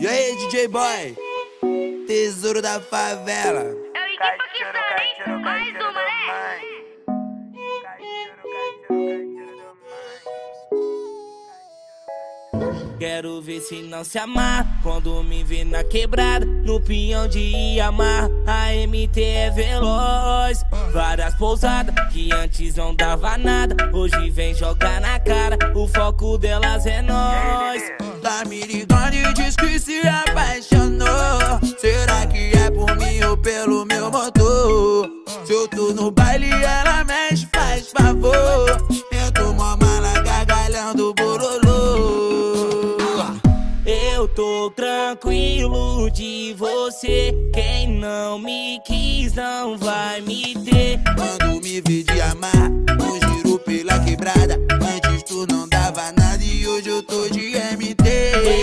E aí, DJ Boy, tesouro da favela. Eu e que sabe, mais uma, né? Quero ver se não se amar quando me vê na quebrada, no pinhão de Yamaha. A MT é veloz, várias pousadas que antes não dava nada, hoje vem jogar na cara, o foco delas é nós. Tá me ligando e diz que se apaixonou. Será que é por mim ou pelo meu motor? Se eu tô no baile ela mexe, faz favor. Eu tô mó mala gargalhando borolô. Eu tô tranquilo de você, quem não me quis não vai me ter. Quando me vi de amar, um giro pela quebrada, antes tu não dava nada e hoje eu tô de MT.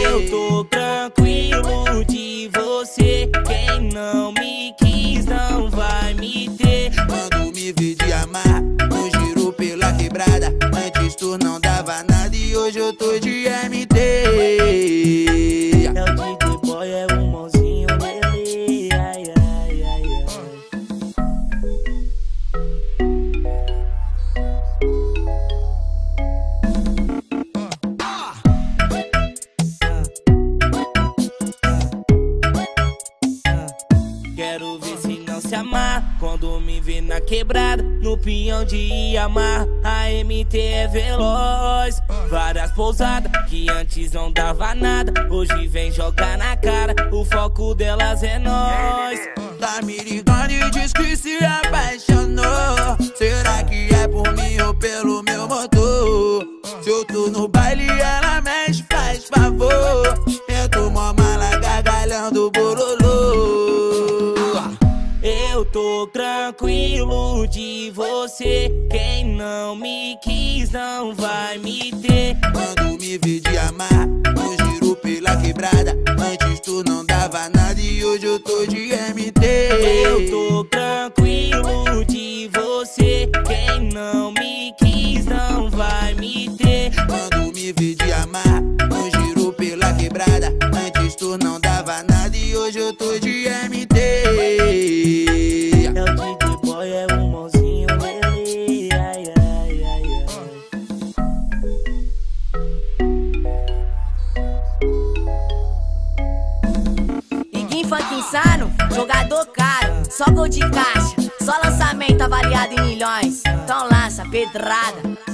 Eu tô tranquilo de você, quem não me quis não vai me ter. Quando me vi de amar, um giro pela quebrada, antes tu não dava nada e hoje eu tô de MT. Quero ver se não se amar quando me vê na quebrada, no pinhão de Yamaha. A MT é veloz, várias pousadas que antes não dava nada, hoje vem jogar na cara, o foco delas é nós. Tá me ligando e diz que se apaixonou. Será que é por mim ou pelo meu motor? Se eu tô no baile ela mexe, faz favor. Eu tô mó mala gargalhando borolô. Eu tô tranquilo de você, quem não me quis não vai me ter. Quando me vi de amar, um giro pela quebrada, antes tu não dava nada e hoje eu tô de MT. Eu tô tranquilo de você, quem não me quis não vai me ter. Quando me vi de amar, um giro pela quebrada, antes tu não dava nada e hoje eu tô de MT. Insano, jogador caro, só gol de caixa, só lançamento avaliado em milhões. Então lança, pedrada.